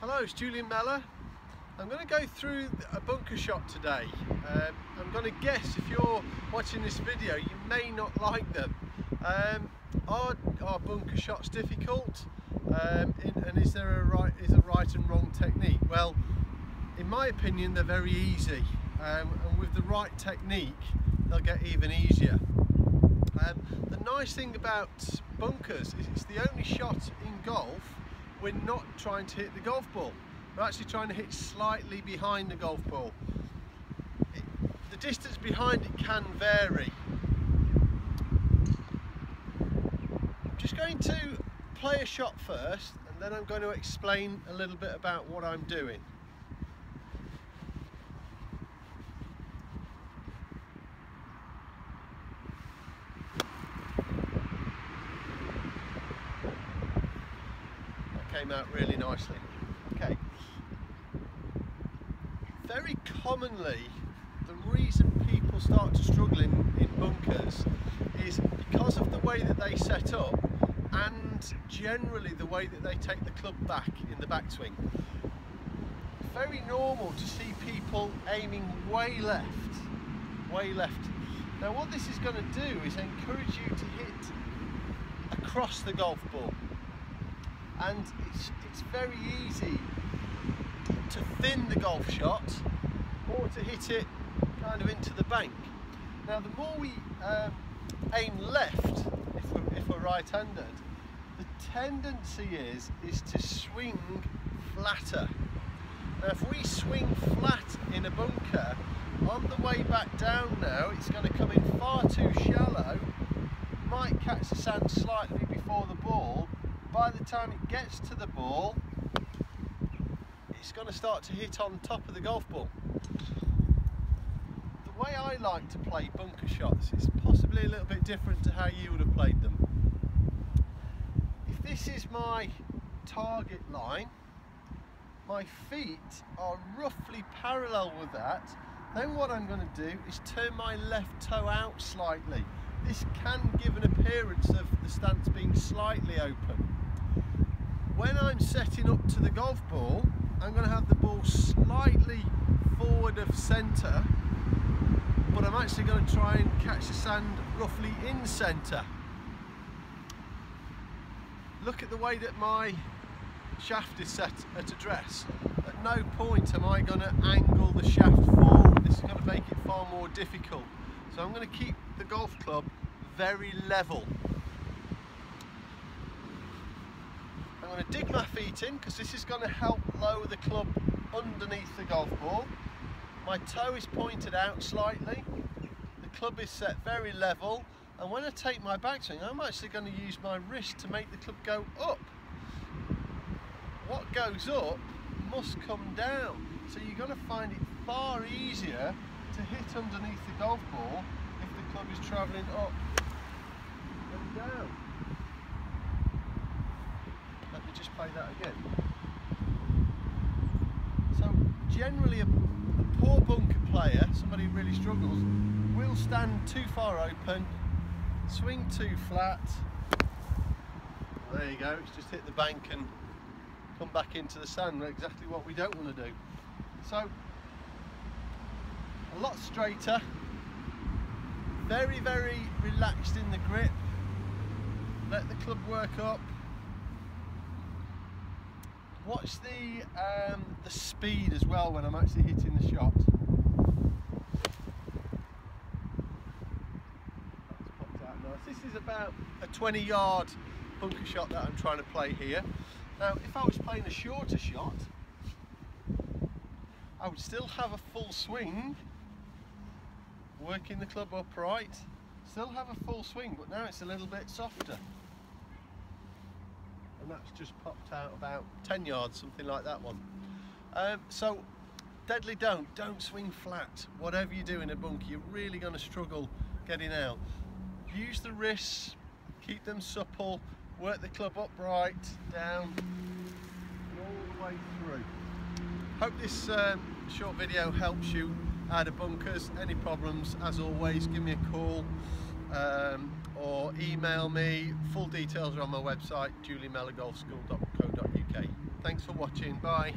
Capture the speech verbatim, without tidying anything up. Hello, it's Julian Mellor. I'm going to go through a bunker shot today. Um, I'm going to guess if you're watching this video you may not like them. Um, are, are bunker shots difficult um, in, and is there a right, is a right and wrong technique? Well, in my opinion they're very easy, um, and with the right technique they'll get even easier. Um, the nice thing about bunkers is it's the only shot in golf we're not trying to hit the golf ball, we're actually trying to hit slightly behind the golf ball. It, the distance behind it can vary. I'm just going to play a shot first and then I'm going to explain a little bit about what I'm doing. Came out really nicely. Okay. Very commonly, the reason people start to struggle in, in bunkers is because of the way that they set up and generally the way that they take the club back in the backswing. Very normal to see people aiming way left, way left. Now what this is going to do is encourage you to hit across the golf ball. And it's, it's very easy to thin the golf shot or to hit it kind of into the bank. Now the more we um, aim left, if we're, if we're right-handed, the tendency is, is to swing flatter. Now if we swing flat in a bunker, on the way back down now it's going to come in far too shallow, might catch the sand slightly before the ball. By the time it gets to the ball, it's going to start to hit on top of the golf ball. The way I like to play bunker shots is possibly a little bit different to how you would have played them. If this is my target line, my feet are roughly parallel with that. Then what I'm going to do is turn my left toe out slightly. This can give an appearance of the stance being slightly open. When I'm setting up to the golf ball, I'm going to have the ball slightly forward of centre, but I'm actually going to try and catch the sand roughly in centre. Look at the way that my shaft is set at address. At no point am I going to angle the shaft forward. This is going to make it far more difficult. So I'm going to keep the golf club very level. I'm going to dig my feet in because this is going to help lower the club underneath the golf ball. My toe is pointed out slightly, the club is set very level, and when I take my backswing I'm actually going to use my wrist to make the club go up. What goes up must come down, so you're going to find it far easier to hit underneath the golf ball if the club is travelling up and down. Just play that again. So generally a, a poor bunker player, somebody who really struggles, will stand too far open, swing too flat. There you go, it's just hit the bank and come back into the sand. That's exactly what we don't want to do. So a lot straighter, very very relaxed in the grip, let the club work up. Watch the, um, the speed as well when I'm actually hitting the shot. That's popped out nice. This is about a twenty yard bunker shot that I'm trying to play here. Now if I was playing a shorter shot, I would still have a full swing, working the club upright, still have a full swing, but now it's a little bit softer. That's just popped out about ten yards, something like that one. Um, so deadly don't, don't swing flat. Whatever you do in a bunker, you're really going to struggle getting out. Use the wrists, keep them supple, work the club upright, down, all the way through. Hope this um, short video helps you out of bunkers. Any problems, as always, give me a call. Um, or email me. Full details are on my website, julian mellor golf school dot co dot U K. Thanks for watching. Bye.